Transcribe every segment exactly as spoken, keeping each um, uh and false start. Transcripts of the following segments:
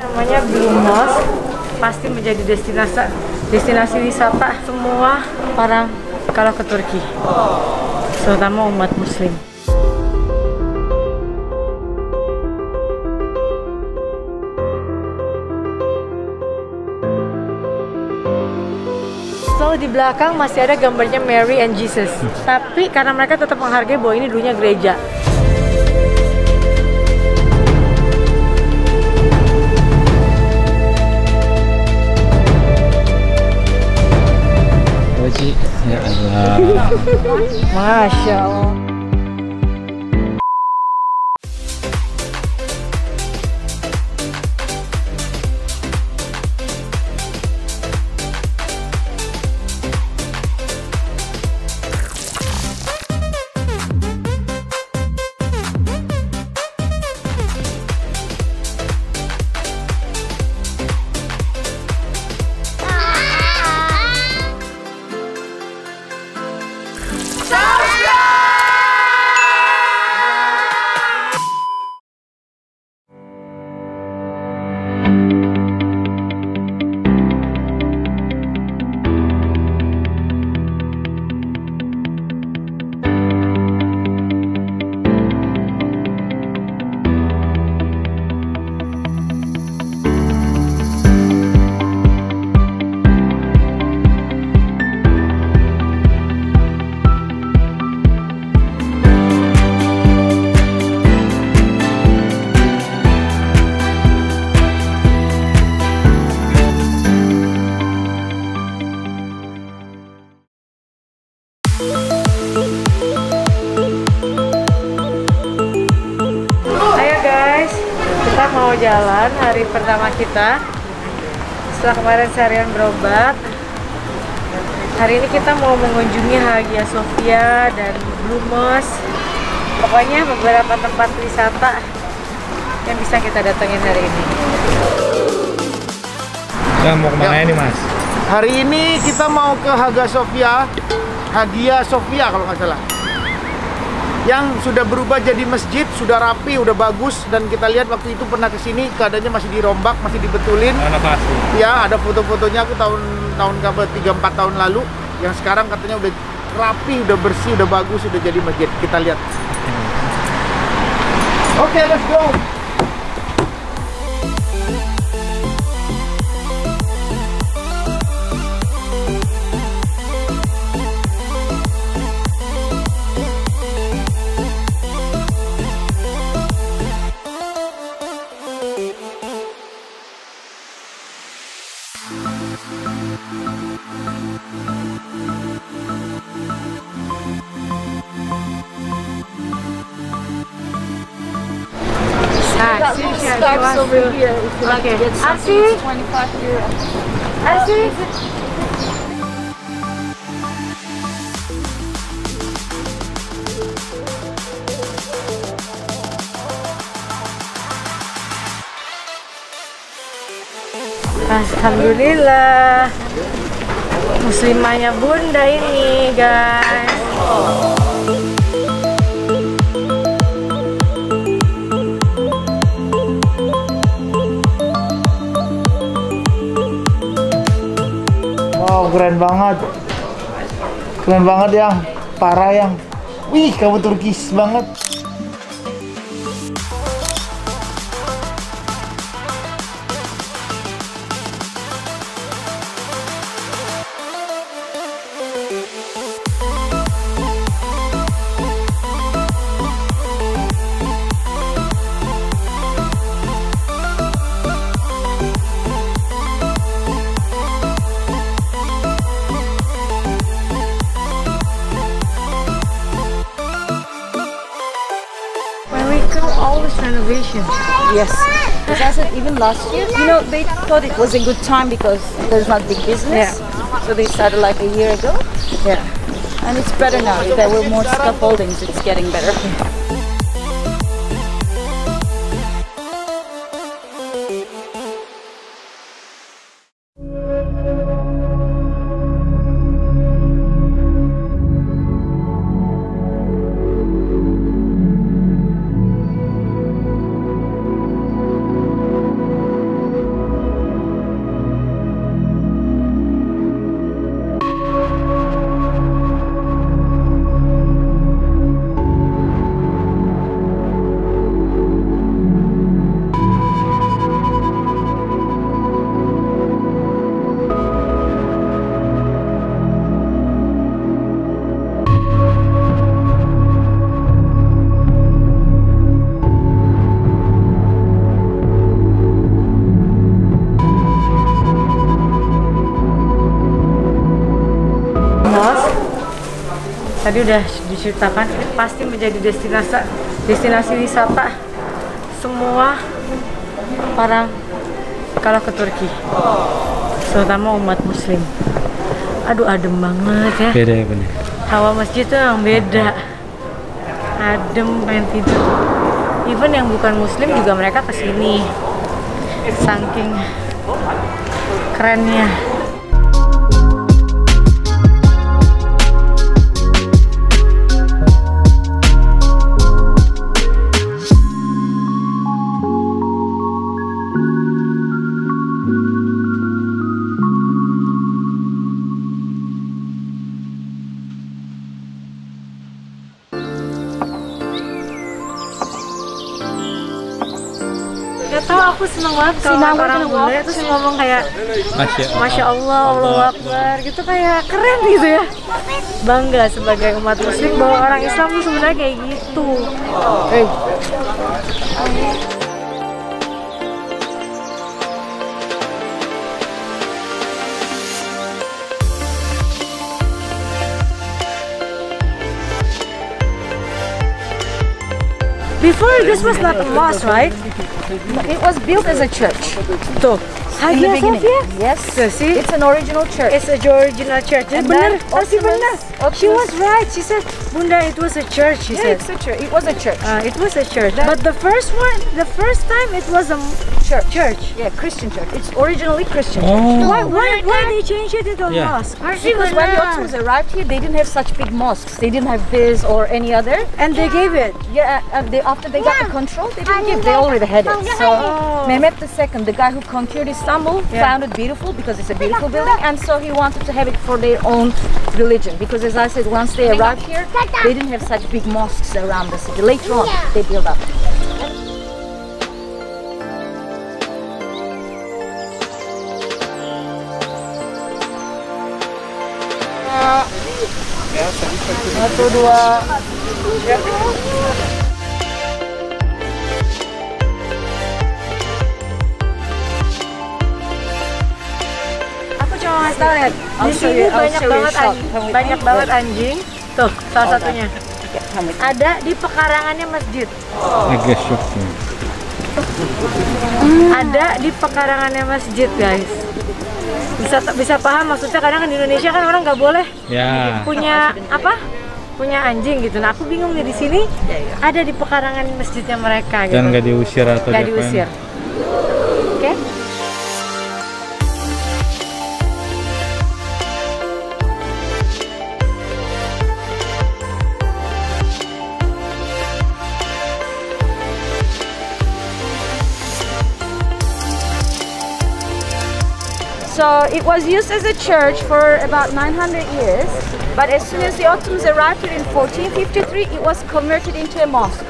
Namanya Blue Mosque pasti menjadi destinasi destinasi wisata semua orang kalau ke Turki, terutama umat muslim. So, di belakang masih ada gambarnya Mary and Jesus, tapi karena mereka tetap menghargai bahwa ini dulunya gereja. Ya Allah. Masya Allah. Jalan hari pertama kita setelah kemarin seharian berobat. Hari ini kita mau mengunjungi Hagia Sophia dan Blue Mosque, pokoknya beberapa tempat wisata yang bisa kita datengin hari ini. Kita mau kemana ya. Ini mas? Hari ini kita mau ke Hagia Sophia, Hagia Sophia kalau nggak salah, yang sudah berubah jadi masjid, sudah rapi, udah bagus, dan kita lihat waktu itu pernah kesini keadaannya masih dirombak, masih dibetulin. Ada pasti. Ya, ada foto-fotonya aku tahun tahun tiga empat tahun lalu, yang sekarang katanya udah rapi, udah bersih, udah bagus, udah jadi masjid. Kita lihat. Oke, okay, let's go. Starts over here. If you like to get something, it's twenty-five euro. Asi. Alhamdulillah, muslimahnya bunda ini guys. Oh. Wow, keren banget, keren banget yang parah yang, wih kamu Turkis banget. Renovation. Yes, because even last year, you know, they thought it was a good time because there's not big business, yeah. So they started like a year ago. Yeah, and it's better now. There were more scaffoldings. It's getting better. tadi udah diceritakan, ini pasti menjadi destinasi destinasi wisata semua orang kalau ke Turki, terutama umat muslim. Aduh, adem banget ya. Beda ya, bener. Hawa masjid tuh yang beda. Adem, pengen tidur. Even yang bukan muslim juga mereka kesini. Saking kerennya. Aku seneng banget kalau orang bule terus ngomong kayak Masya Allah, Allahu Akbar gitu, kayak keren gitu ya. Bangga sebagai umat muslim bahwa orang Islam tuh sebenarnya kayak gitu. Hey. Before this was not a mosque, right? It was built as a church. So, Hagia Sophia? Yes. So, see? It's an original church. It's an original church. And then Ottoman, she was right. She said, Bunda, it was a church. She yeah, said. It's a church. It was a church. Uh, it was a church. That but the first one, the first time it was a church. Church. Yeah, Christian church. It's originally Christian church. Oh. Why, why, why they changed it to a yeah. mosque? Because when the Ottomans arrived here, they didn't have such big mosques. They didn't have this or any other. And they gave it. Yeah, and they, after they got the control, they didn't give, they already had it. So, oh. Mehmet the Second, the guy who conquered Istanbul, yeah. found it beautiful because it's a beautiful building, and so he wanted to have it for their own religion. Because as I said, once they arrived here, they didn't have such big mosques around the city. Later on, they built up. Satu, dua. Aku cuma ngasih tau ya, di sini banyak banget anjing, banyak banget anjing. Tuh, salah satunya. Ada di pekarangannya masjid. Ada di pekarangannya masjid, guys. Bisa bisa paham maksudnya, kadang di Indonesia kan orang nggak boleh yeah. punya apa punya anjing gitu. Nah, aku bingung nih, di sini ada di pekarangan masjidnya mereka gitu. Dan nggak diusir atau nggak diusir. Oke. Okay. So it was used as a church for about nine hundred years, but as soon as the Ottomans arrived here in fourteen fifty-three, it was converted into a mosque.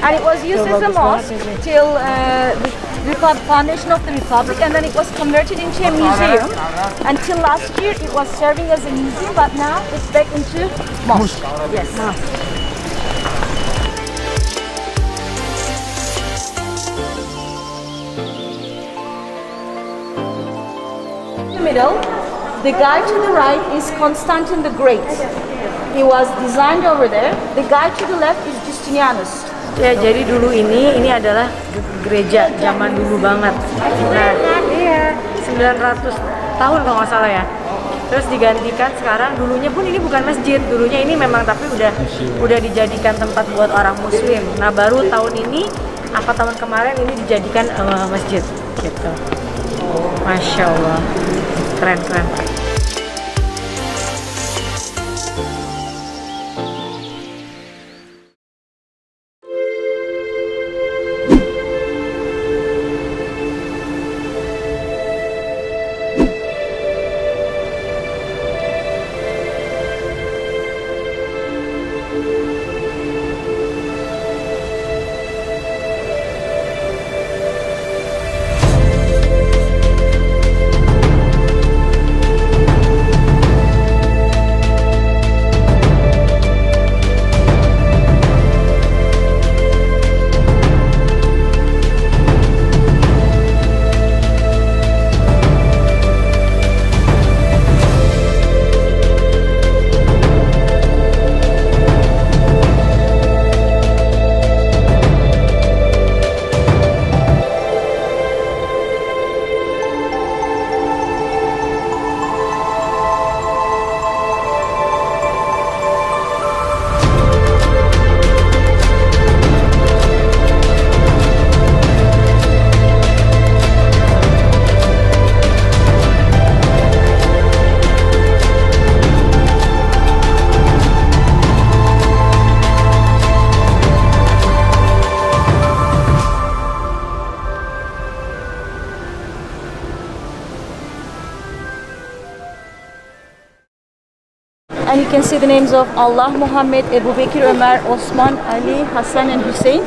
And it was used as a mosque till uh, the foundation of the Republic, and then it was converted into a museum. Until last year, it was serving as a museum, but now it's back into mosque. Yes. Mosque. Middle, the guy to the right is Constantine the Great. He was designed over there. The guy to the left is Justinianus. Ya, jadi dulu ini ini adalah gereja zaman dulu banget. Nah, iya, sembilan ratus tahun kalau nggak salah ya. Terus digantikan sekarang. Dulunya pun ini bukan masjid, dulunya ini memang, tapi udah udah dijadikan tempat buat orang muslim. Nah, baru tahun ini apa tahun kemarin ini dijadikan uh, masjid gitu. Masya Allah, keren-keren. And you can see the names of Allah, Muhammad, Abu Bakr, Umar, Osman, Ali, Hassan and Hussein.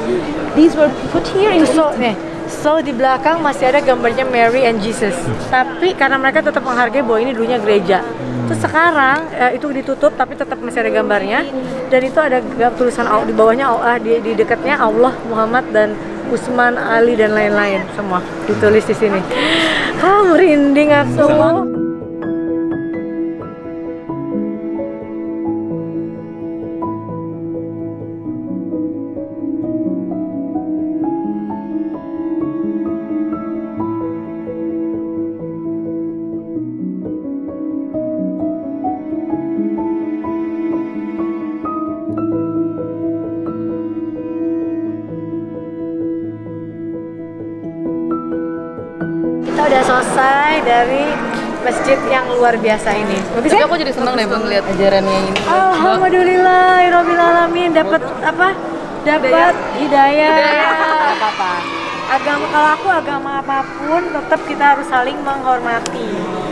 These were put here in Egypt. So di belakang masih ada gambarnya Mary and Jesus. Tapi karena mereka tetap menghargai bahwa ini dulunya gereja. Terus sekarang eh, itu ditutup tapi tetap masih ada gambarnya. Dan itu ada tulisan di bawahnya Allah, di, di dekatnya Allah, Muhammad dan Usman, Ali dan lain-lain semua ditulis di sini. Ah, merinding aku. Udah selesai dari masjid yang luar biasa ini. Tapi aku jadi senang deh melihat ajarannya ini. Alhamdulillahirabbil alamin, dapat apa? Dapat hidayah. Apa-apa. Agama kalau aku agama apapun tetap kita harus saling menghormati.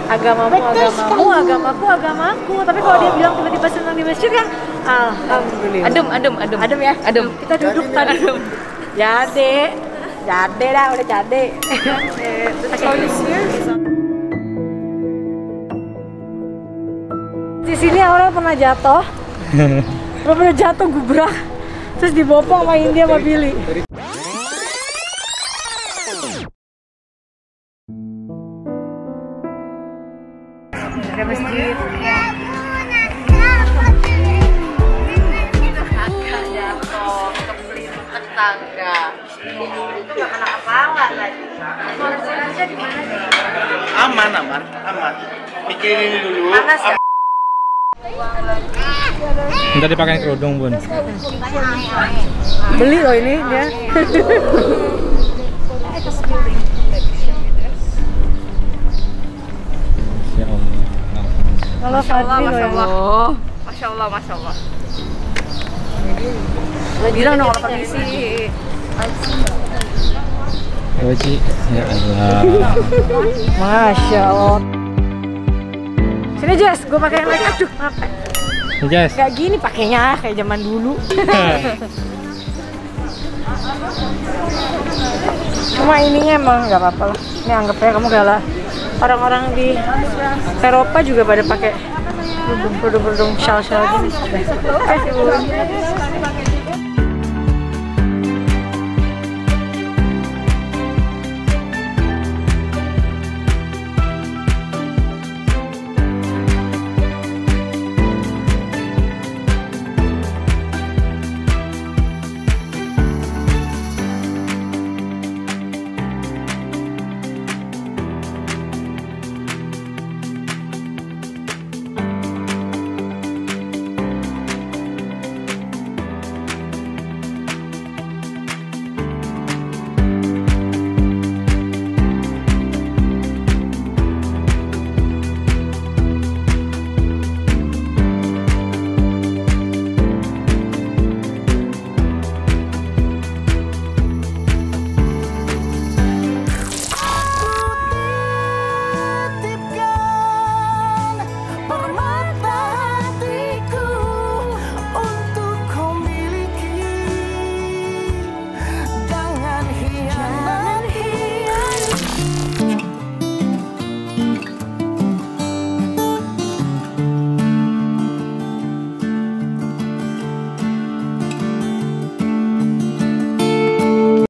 Agamamu agamamu, agamaku agamaku. Tapi kalau dia bilang tiba-tiba senang di masjid kan alhamdulillah. Adem, adem, adem. Adem ya? Adem. Kita duduk tadi. Ya, Dek. Jade dah, udah jade. Di sini orang pernah jatuh, orang pernah jatuh gubrak, terus dibopong sama India sama Billy. Ada masjid. Agak jatuh, kepelit tetangga. Itu nggak kena apalan lagi. Solusinya di mana sih? Aman, aman, aman. Pikirin dulu. Panas ya? Ntar dipakai kerudung, Bun. Beli loh ini dia. Masya Allah, Masya Allah. Masya Allah, Masya Allah. Bilang dong kalau permisi. Wajib, ya Allah. Masya Allah. Sini Jess, gue pakai yang lain. Aduh, apa? Jess. Gak gini pakainya, kayak zaman dulu. Cuma ininya emang nggak apa-apa lah. Ini anggapnya kamu galah. Orang-orang di Eropa juga pada pakai kerudung-kerudung, shawl-shawl gini. Eh,